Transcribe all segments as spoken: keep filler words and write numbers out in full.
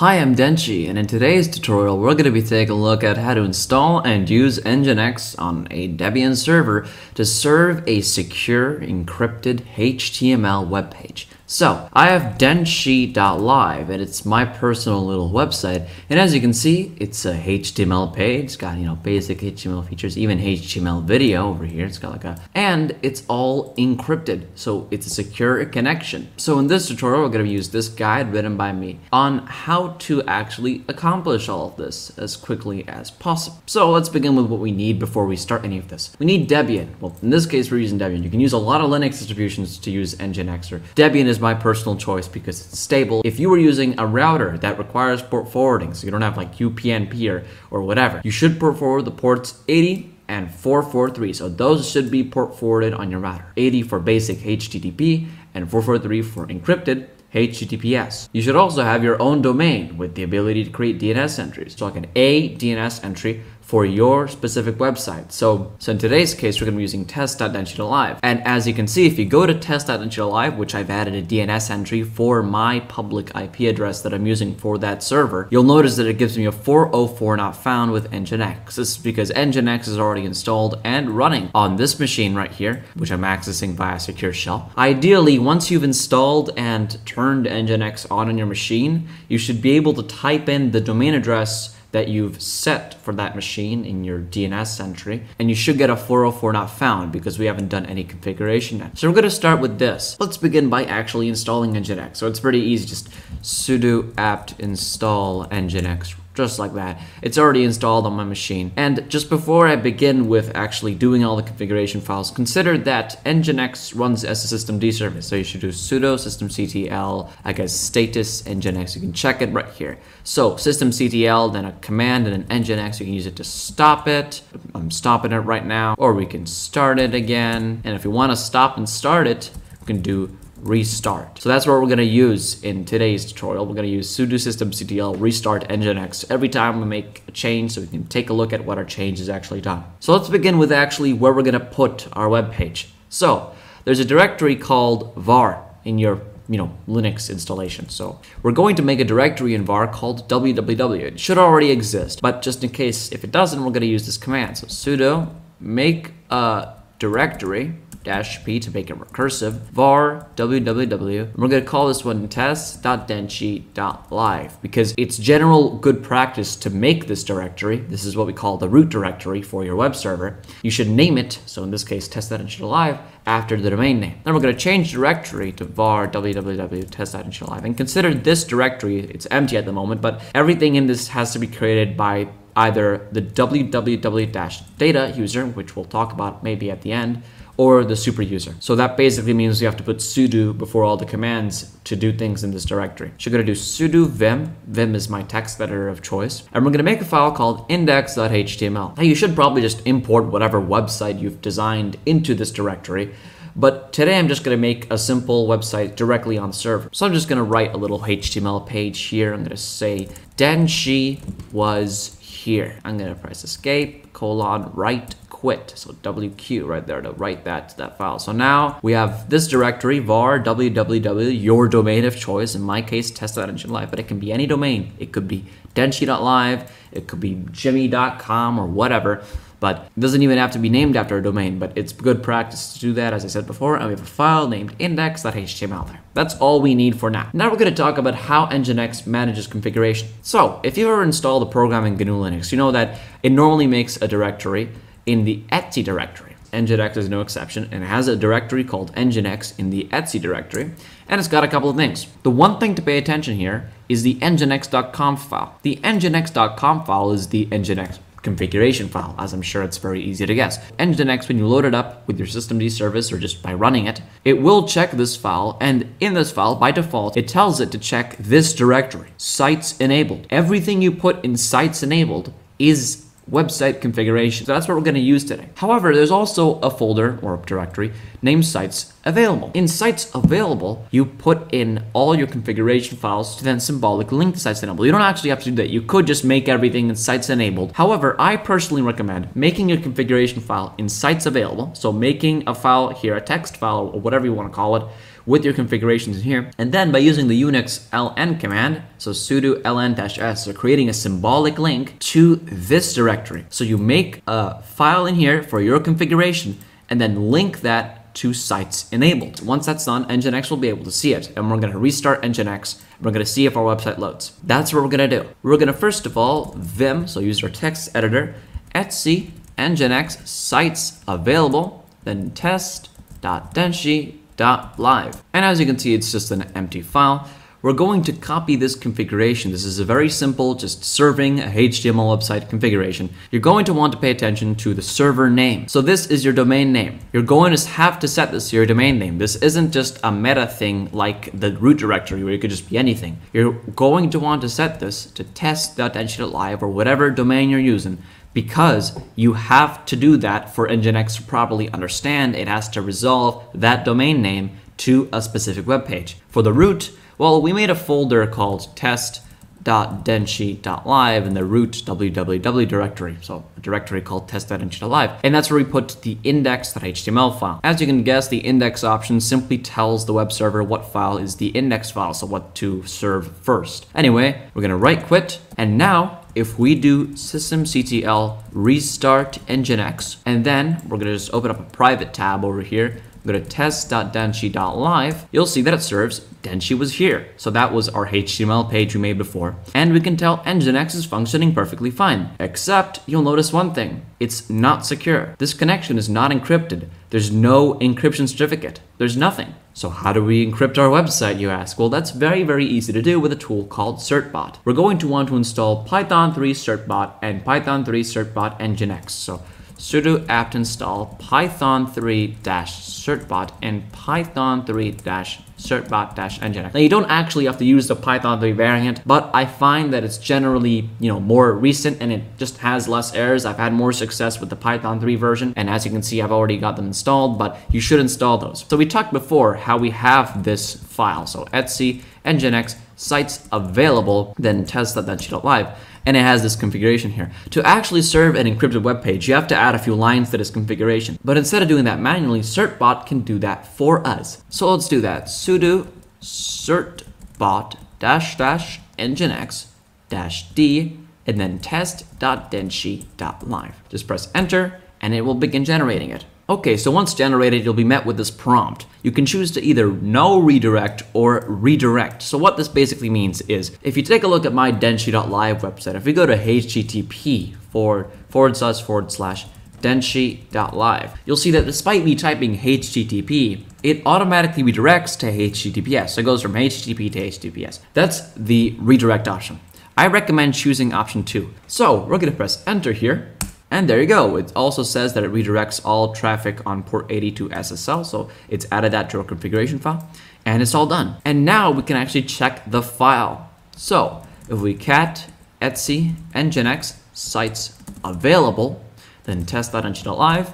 Hi, I'm Denshi, and in today's tutorial we're going to be taking a look at how to install and use Nginx on a Debian server to serve a secure, encrypted H T M L webpage. So, I have denshi dot live, and it's my personal little website, and as you can see, it's a H T M L page. It's got, you know, basic H T M L features, even H T M L video over here. It's got like a... And it's all encrypted, so it's a secure connection. So in this tutorial, we're going to use this guide written by me on how to actually accomplish all of this as quickly as possible. So let's begin with what we need before we start any of this. We need Debian. Well, in this case, we're using Debian. You can use a lot of Linux distributions to use Nginx, or Debian is my personal choice because it's stable. If you were using a router that requires port forwarding, so you don't have like U P N P or, or whatever, you should port forward the ports eighty and four forty-three. So those should be port forwarded on your router. eighty for basic H T T P and four forty-three for encrypted H T T P S. You should also have your own domain with the ability to create D N S entries. So like an A D N S entry for your specific website. So, so in today's case, we're going to be using test dot denshi dot live. And as you can see, if you go to test dot denshi dot live, which I've added a D N S entry for my public I P address that I'm using for that server, you'll notice that it gives me a four oh four not found with Nginx. This is because Nginx is already installed and running on this machine right here, which I'm accessing via secure shell. Ideally, once you've installed and turned Nginx on on your machine, you should be able to type in the domain address that you've set for that machine in your D N S entry, and you should get a four oh four not found because we haven't done any configuration yet. So we're gonna start with this. Let's begin by actually installing Nginx. So it's pretty easy, just sudo apt install Nginx, just like that. It's already installed on my machine. And just before I begin with actually doing all the configuration files, consider that Nginx runs as a systemd service. So you should do sudo systemctl, I guess status Nginx. You can check it right here. So systemctl, then a command and an Nginx. You can use it to stop it. I'm stopping it right now. Or we can start it again. And if you want to stop and start it, you can do restart. So that's what we're going to use in today's tutorial. We're going to use sudo systemctl restart Nginx every time we make a change so we can take a look at what our change is actually done. So let's begin with actually where we're going to put our web page. So there's a directory called var in your you know, Linux installation. So we're going to make a directory in var called www. It should already exist, but just in case if it doesn't, we're going to use this command. So sudo make a directory dash p to make it recursive, var www, and we're going to call this one test dot denshi dot live because it's general good practice to make this directory. This is what we call the root directory for your web server. You should name it, so in this case test dot denshi dot live, after the domain name. Then we're going to change directory to var www test dot denshi dot live, and consider this directory, it's empty at the moment, but everything in this has to be created by either the www-data user, which we'll talk about maybe at the end, or the super user. So that basically means you have to put sudo before all the commands to do things in this directory. So you're gonna do sudo vim. Vim is my text editor of choice. And we're gonna make a file called index dot H T M L. Now you should probably just import whatever website you've designed into this directory. But today I'm just gonna make a simple website directly on the server. So I'm just gonna write a little H T M L page here. I'm gonna say Denshi was here. I'm gonna press escape, colon, right, quit. So W Q right there to write that to that file. So now we have this directory, var www, your domain of choice. In my case, test dot denshi dot live, but it can be any domain. It could be denshi dot live, it could be jimmy dot com or whatever, but it doesn't even have to be named after a domain, but it's good practice to do that, as I said before, and we have a file named index dot H T M L there. That's all we need for now. Now we're going to talk about how Nginx manages configuration. So if you ever install the program in G N U Linux, you know that it normally makes a directory in the etsy directory. Nginx is no exception, and it has a directory called Nginx in the etsy directory, and it's got a couple of things. The one thing to pay attention here is the nginx dot conf file. The nginx dot conf file is the Nginx configuration file, as I'm sure it's very easy to guess. Nginx, when you load it up with your systemd service or just by running it, it will check this file, and in this file, by default, it tells it to check this directory, sites-enabled. Everything you put in sites-enabled is website configuration. So that's what we're going to use today. However, there's also a folder or a directory named sites-available. In sites-available, you put in all your configuration files to then symbolically link to sites-enabled. You don't actually have to do that. You could just make everything in sites-enabled. However, I personally recommend making your configuration file in sites-available. So making a file here, a text file or whatever you want to call it, with your configurations in here. And then by using the Unix ln command, so sudo ln-s, you're creating a symbolic link to this directory. So you make a file in here for your configuration and then link that to sites enabled. Once that's done, Nginx will be able to see it, and we're gonna restart Nginx. We're gonna see if our website loads. That's what we're gonna do. We're gonna first of all vim, so use our text editor, etc nginx sites-available, then test dot denshi dot live. And as you can see, it's just an empty file. We're going to copy this configuration. This is a very simple, just serving a H T M L website configuration. You're going to want to pay attention to the server name. So this is your domain name. You're going to have to set this to your domain name. This isn't just a meta thing like the root directory where it could just be anything. You're going to want to set this to test dot denshi dot live or whatever domain you're using, because you have to do that for Nginx to properly understand. It has to resolve that domain name to a specific web page. For the root, well, we made a folder called test dot denshi dot live in the root www directory, so a directory called test dot denshi dot live, and that's where we put the index dot H T M L file. As you can guess, the index option simply tells the web server what file is the index file, so what to serve first. Anyway, we're gonna right quit, and now if we do systemctl restart Nginx, and then we're gonna just open up a private tab over here, go to test dot denshi dot live, you'll see that it serves Denshi was here. So that was our H T M L page we made before. And we can tell Nginx is functioning perfectly fine. Except you'll notice one thing, it's not secure. This connection is not encrypted. There's no encryption certificate. There's nothing. So how do we encrypt our website, you ask? Well, that's very, very easy to do with a tool called Certbot. We're going to want to install Python three Certbot and Python three Certbot Nginx. So sudo apt install python three certbot and python three certbot nginx. Now, you don't actually have to use the python three variant, but I find that it's generally, you know, more recent and it just has less errors. I've had more success with the python three version, and as you can see, I've already got them installed, but you should install those. So we talked before how we have this file, so etc nginx sites available, then test dot denshi dot live, and it has this configuration here. To actually serve an encrypted web page, you have to add a few lines to this configuration. But instead of doing that manually, Certbot can do that for us. So let's do that. Sudo certbot dash dash nginx dash d and then test dot denshi dot live. Just press enter and it will begin generating it. Okay, so once generated, you'll be met with this prompt. You can choose to either no redirect or redirect. So what this basically means is, if you take a look at my denshi dot live website, if we go to http forward, forward slash forward slash denshi dot live, you'll see that despite me typing H T T P, it automatically redirects to H T T P S. So it goes from H T T P to H T T P S. That's the redirect option. I recommend choosing option two. So we're gonna press enter here. And there you go. It also says that it redirects all traffic on port eighty to S S L. So it's added that to our configuration file and it's all done. And now we can actually check the file. So if we cat etc nginx sites available, then test dot denshi dot live,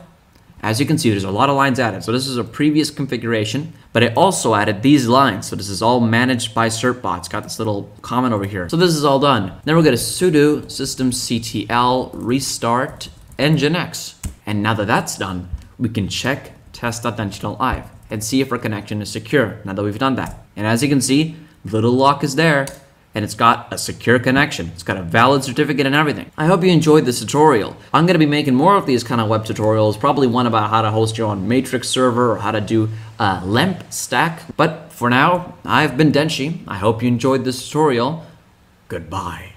as you can see, there's a lot of lines added. So this is a previous configuration, but it also added these lines. So this is all managed by Certbot. It's got this little comment over here. So this is all done. Then we're going to sudo systemctl restart nginx. And now that that's done, we can check test dot denshi dot live and see if our connection is secure now that we've done that. And as you can see, little lock is there, and it's got a secure connection. It's got a valid certificate and everything. I hope you enjoyed this tutorial. I'm gonna be making more of these kind of web tutorials, probably one about how to host your own Matrix server or how to do a LAMP stack. But for now, I've been Denshi. I hope you enjoyed this tutorial. Goodbye.